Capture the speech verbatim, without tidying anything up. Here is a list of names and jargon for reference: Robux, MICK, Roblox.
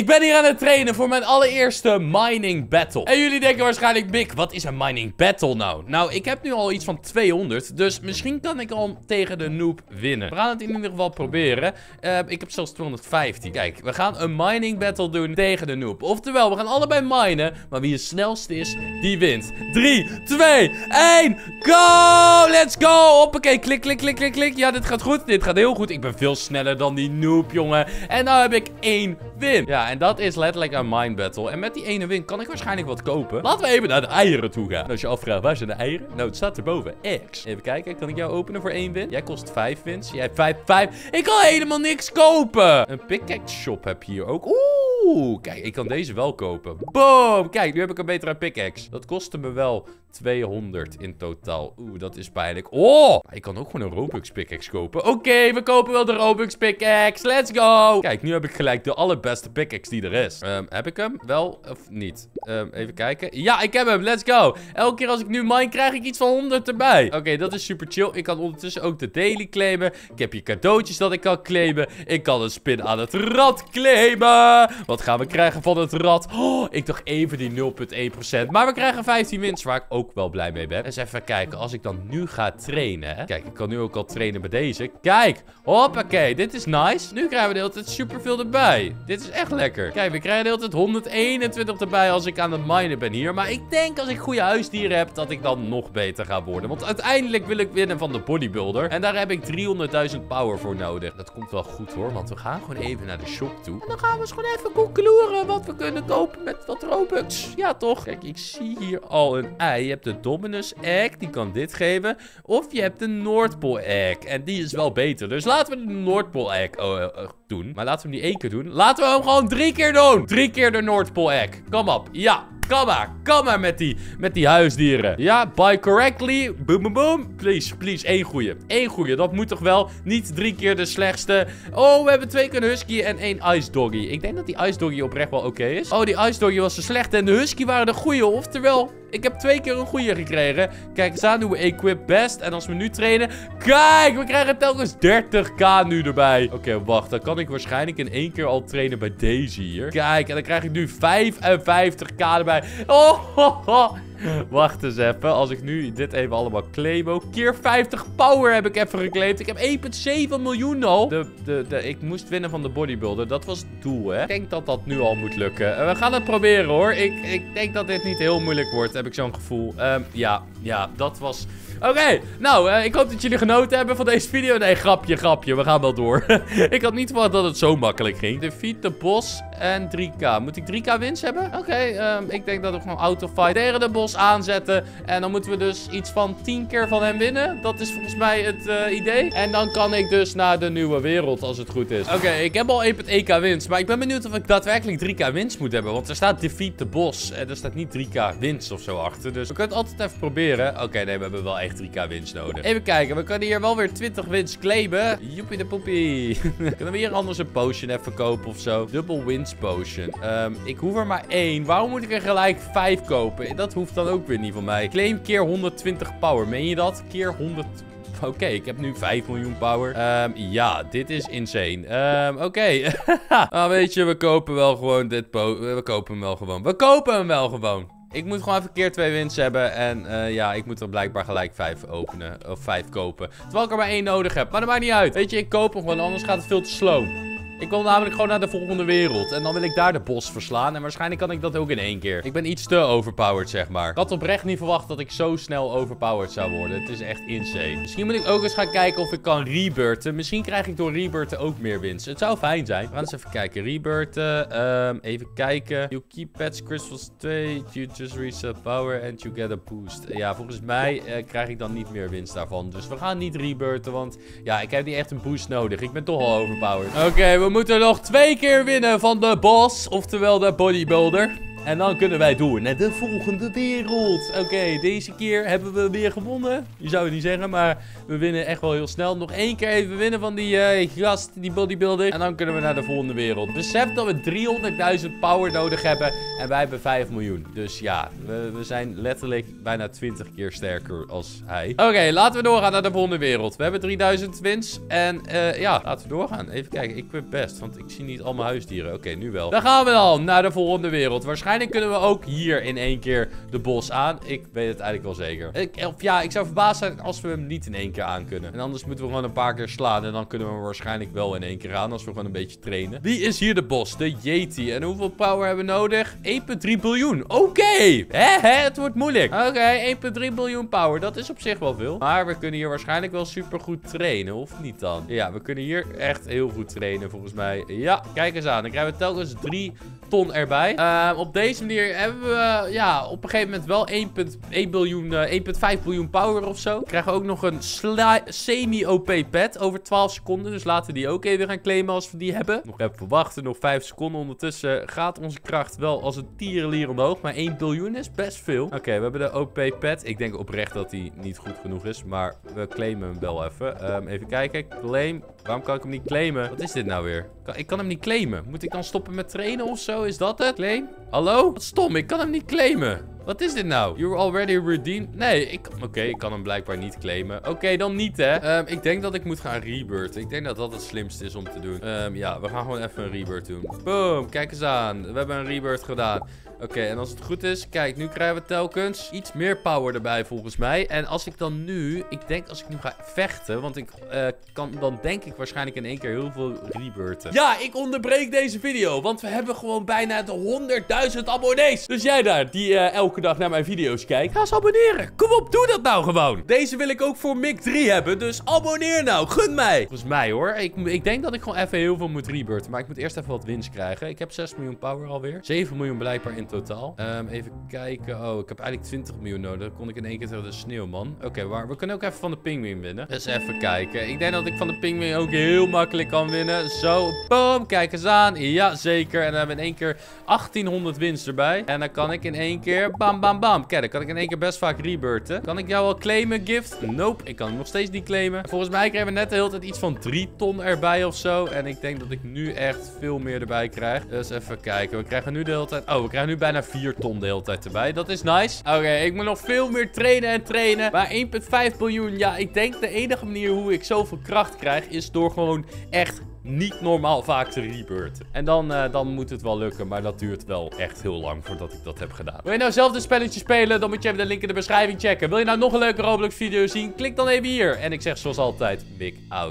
Ik ben hier aan het trainen voor mijn allereerste mining battle. En jullie denken waarschijnlijk, Mick, wat is een mining battle nou? Nou, ik heb nu al iets van tweehonderd, dus misschien kan ik al tegen de noob winnen. We gaan het in ieder geval proberen. Uh, ik heb zelfs tweehonderdvijftien. Kijk, we gaan een mining battle doen tegen de noob. Oftewel, we gaan allebei minen, maar wie het snelste is, die wint. drie, twee, één, go! Let's go! Hoppakee, klik, klik, klik, klik, klik. Ja, dit gaat goed. Dit gaat heel goed. Ik ben veel sneller dan die noob, jongen. En nou heb ik één win. Ja, en dat is letterlijk een mine battle. En met die ene win kan ik waarschijnlijk wat kopen. Laten we even naar de eieren toe gaan. En als je afvraagt, waar zijn de eieren? Nou, het staat erboven. X. Even kijken, kan ik jou openen voor één win? Jij kost vijf wins. Jij vijf, vijf. Ik kan helemaal niks kopen. Een pickaxe shop heb je hier ook. Oeh, kijk, ik kan deze wel kopen. Boom! Kijk, nu heb ik een betere pickaxe. Dat kostte me wel tweehonderd in totaal. Oeh, dat is pijnlijk. Oh! Ik kan ook gewoon een Robux pickaxe kopen. Oké, okay, we kopen wel de Robux pickaxe. Let's go! Kijk, nu heb ik gelijk de allerbeste pickaxe die er is. Um, heb ik hem? Wel of niet? Um, even kijken. Ja, ik heb hem. Let's go! Elke keer als ik nu mine, krijg ik iets van honderd erbij. Oké, okay, dat is super chill. Ik kan ondertussen ook de daily claimen. Ik heb hier cadeautjes dat ik kan claimen. Ik kan een spin aan het rad claimen. Wat gaan we krijgen van het rad? Oh, ik dacht even die nul komma één procent. Maar we krijgen vijftien wins, waar ik ook wel blij mee ben. Eens even kijken, als ik dan nu ga trainen, hè? Kijk, ik kan nu ook al trainen bij deze. Kijk, hoppakee, dit is nice. Nu krijgen we de hele tijd superveel erbij. Dit is echt lekker. Kijk, we krijgen de hele tijd honderdeenentwintig erbij als ik aan het minen ben hier. Maar ik denk als ik goede huisdieren heb, dat ik dan nog beter ga worden. Want uiteindelijk wil ik winnen van de bodybuilder. En daar heb ik driehonderdduizend power voor nodig. Dat komt wel goed hoor, want we gaan gewoon even naar de shop toe. Dan gaan we eens gewoon even concluren wat we kunnen kopen met wat Robux. Ja, toch? Kijk, ik zie hier al een ei. Je hebt de Dominus Egg, die kan dit geven. Of je hebt de Noordpool Egg. En die is wel beter. Dus laten we de Noordpool Egg oh, uh, uh, doen. Maar laten we hem niet één keer doen. Laten we hem gewoon drie keer doen. Drie keer de Noordpool Egg. Kom op. Ja. Kom maar, kom maar met die, met die huisdieren. Ja, buy correctly. Boom, boom, boom. Please, please. Eén goeie. Eén goeie. Dat moet toch wel. Niet drie keer de slechtste. Oh, we hebben twee keer een husky en één ice doggy. Ik denk dat die ice doggy oprecht wel oké okay is. Oh, die ice doggy was de slechte en de husky waren de goeie. Oftewel, ik heb twee keer een goeie gekregen. Kijk eens aan, doen we equip best. En als we nu trainen... Kijk, we krijgen telkens dertigduizend nu erbij. Oké, okay, wacht. Dan kan ik waarschijnlijk in één keer al trainen bij deze hier. Kijk, en dan krijg ik nu vijfenvijftigduizend erbij. Oh, ho, ho. Wacht eens even. Als ik nu dit even allemaal claim ook. Keer vijftig power heb ik even geclaimd. Ik heb één komma zeven miljoen al. De, de, de, ik moest winnen van de bodybuilder. Dat was het doel, hè. Ik denk dat dat nu al moet lukken. We gaan het proberen, hoor. Ik, ik denk dat dit niet heel moeilijk wordt. Heb ik zo'n gevoel. Um, ja, ja, dat was... Oké, okay, nou, uh, ik hoop dat jullie genoten hebben van deze video. Nee, grapje, grapje. We gaan wel door. Ik had niet verwacht dat het zo makkelijk ging. Defeat de bos en drie k. Moet ik drie k wins hebben? Oké, okay, um, ik denk dat we gewoon autofight tegen de bos aanzetten. En dan moeten we dus iets van tien keer van hem winnen. Dat is volgens mij het uh, idee. En dan kan ik dus naar de nieuwe wereld, als het goed is. Oké, okay, ik heb al één komma één k wins. Maar ik ben benieuwd of ik daadwerkelijk drie k wins moet hebben. Want er staat defeat de bos. En er staat niet drie k wins of zo achter. Dus we kunnen het altijd even proberen. Oké, okay, nee, we hebben wel echt drie k wins nodig. Even kijken, we kunnen hier wel weer twintig wins claimen. Joepie de poepie. Kunnen we hier anders een potion even kopen of zo? Double wins potion. Um, ik hoef er maar één. Waarom moet ik er gelijk vijf kopen? Dat hoeft dan ook weer niet van mij. Claim keer honderdtwintig power. Meen je dat? Keer honderd... Oké, okay, ik heb nu vijf miljoen power. Um, ja, dit is insane. Um, Oké. Okay. Ah, weet je, we kopen wel gewoon dit po... We kopen hem wel gewoon. We kopen hem wel gewoon. Ik moet gewoon even keer twee wins hebben. En uh, ja, ik moet er blijkbaar gelijk vijf openen. Of vijf kopen. Terwijl ik er maar één nodig heb. Maar dat maakt niet uit. Weet je, ik koop hem gewoon. Anders gaat het veel te slow. Ik wil namelijk gewoon naar de volgende wereld. En dan wil ik daar de bos verslaan. En waarschijnlijk kan ik dat ook in één keer. Ik ben iets te overpowered, zeg maar. Ik had oprecht niet verwacht dat ik zo snel overpowered zou worden. Het is echt insane. Misschien moet ik ook eens gaan kijken of ik kan rebirthen. Misschien krijg ik door rebirthen ook meer winst. Het zou fijn zijn. We gaan eens even kijken. Rebirthen. Um, even kijken. You keep pets crystals twee. You just reset power and you get a boost. Ja, volgens mij uh, krijg ik dan niet meer winst daarvan. Dus we gaan niet rebirthen, want ja, ik heb niet echt een boost nodig. Ik ben toch al overpowered. Oké, okay, we We moeten nog twee keer winnen van de boss, oftewel de bodybuilder. En dan kunnen wij door naar de volgende wereld. Oké, okay, deze keer hebben we weer gewonnen. Je zou het niet zeggen, maar we winnen echt wel heel snel. Nog één keer even winnen van die uh, gast, die bodybuilder. En dan kunnen we naar de volgende wereld. Besef dat we driehonderdduizend power nodig hebben. En wij hebben vijf miljoen. Dus ja, we, we zijn letterlijk bijna twintig keer sterker als hij. Oké, okay, laten we doorgaan naar de volgende wereld. We hebben drieduizend wins. En uh, ja, laten we doorgaan. Even kijken, ik ben best, want ik zie niet al mijn huisdieren. Oké, okay, nu wel. Dan gaan we dan naar de volgende wereld. Waarschijnlijk... Waarschijnlijk kunnen we ook hier in één keer de bos aan. Ik weet het eigenlijk wel zeker. Ik, of ja, ik zou verbaasd zijn als we hem niet in één keer aan kunnen. En anders moeten we gewoon een paar keer slaan. En dan kunnen we hem waarschijnlijk wel in één keer aan. Als we gewoon een beetje trainen. Wie is hier de bos? De Yeti. En hoeveel power hebben we nodig? één komma drie biljoen. Oké. Okay. Hè, hè? Het wordt moeilijk. Oké, okay, één komma drie biljoen power. Dat is op zich wel veel. Maar we kunnen hier waarschijnlijk wel super goed trainen. Of niet dan? Ja, we kunnen hier echt heel goed trainen volgens mij. Ja, kijk eens aan. Dan krijgen we telkens drie ton erbij. Uh, op de Op deze manier hebben we ja, op een gegeven moment wel één komma één biljoen, uh, één komma vijf biljoen power of zo. We krijgen ook nog een semi-O P pet over twaalf seconden. Dus laten we die ook even gaan claimen als we die hebben. Nog even wachten, nog vijf seconden. Ondertussen gaat onze kracht wel als een tierenlier omhoog. Maar één biljoen is best veel. Oké, okay, we hebben de O P pet. Ik denk oprecht dat die niet goed genoeg is. Maar we claimen hem wel even. Um, even kijken. Claim. Waarom kan ik hem niet claimen? Wat is dit nou weer? Ik kan hem niet claimen. Moet ik dan stoppen met trainen of zo? Is dat het? Claim. Hallo? Wat stom, ik kan hem niet claimen. Wat is dit nou? You were already redeemed? Nee, ik... Oké, okay, ik kan hem blijkbaar niet claimen. Oké, okay, dan niet, hè. Um, ik denk dat ik moet gaan rebirthen. Ik denk dat dat het slimste is om te doen. Um, ja, we gaan gewoon even een rebirth doen. Boom, kijk eens aan. We hebben een rebirth gedaan. Oké, okay, en als het goed is... Kijk, nu krijgen we telkens iets meer power erbij, volgens mij. En als ik dan nu... Ik denk als ik nu ga vechten... Want ik uh, kan dan denk ik waarschijnlijk in één keer heel veel rebirthen. Ja, ik onderbreek deze video. Want we hebben gewoon bijna de honderdduizend abonnees. Dus jij daar, die uh, elke dag naar mijn video's kijkt. Ga eens abonneren. Kom op, doe dat nou gewoon. Deze wil ik ook voor Mick drie hebben, dus abonneer nou. Gun mij. Volgens mij hoor. Ik, ik denk dat ik gewoon even heel veel moet rebirthen, maar ik moet eerst even wat winst krijgen. Ik heb zes miljoen power alweer. zeven miljoen blijkbaar in totaal. Um, even kijken. Oh, ik heb eigenlijk twintig miljoen nodig. Dan kon ik in één keer tegen de sneeuwman. Oké, okay, maar we kunnen ook even van de pinguïn winnen. Dus even kijken. Ik denk dat ik van de pinguïn ook heel makkelijk kan winnen. Zo, boom. Kijk eens aan. Jazeker. En dan hebben we in één keer achttienhonderd winst erbij. En dan kan ik in één keer... Bam, bam, bam. Kijk, dan kan ik in één keer best vaak rebirthen. Kan ik jou al claimen, gift? Nope, ik kan hem nog steeds niet claimen. Volgens mij krijgen we net de hele tijd iets van drie ton erbij of zo. En ik denk dat ik nu echt veel meer erbij krijg. Dus even kijken. We krijgen nu de hele tijd... Oh, we krijgen nu bijna vier ton de hele tijd erbij. Dat is nice. Oké, okay, ik moet nog veel meer trainen en trainen. Maar één komma vijf biljoen, ja, ik denk de enige manier hoe ik zoveel kracht krijg... is door gewoon echt... niet normaal vaak te rebirthen. En dan, uh, dan moet het wel lukken. Maar dat duurt wel echt heel lang voordat ik dat heb gedaan. Wil je nou zelf dit spelletje spelen? Dan moet je even de link in de beschrijving checken. Wil je nou nog een leuke Roblox video zien? Klik dan even hier. En ik zeg zoals altijd, Mick out.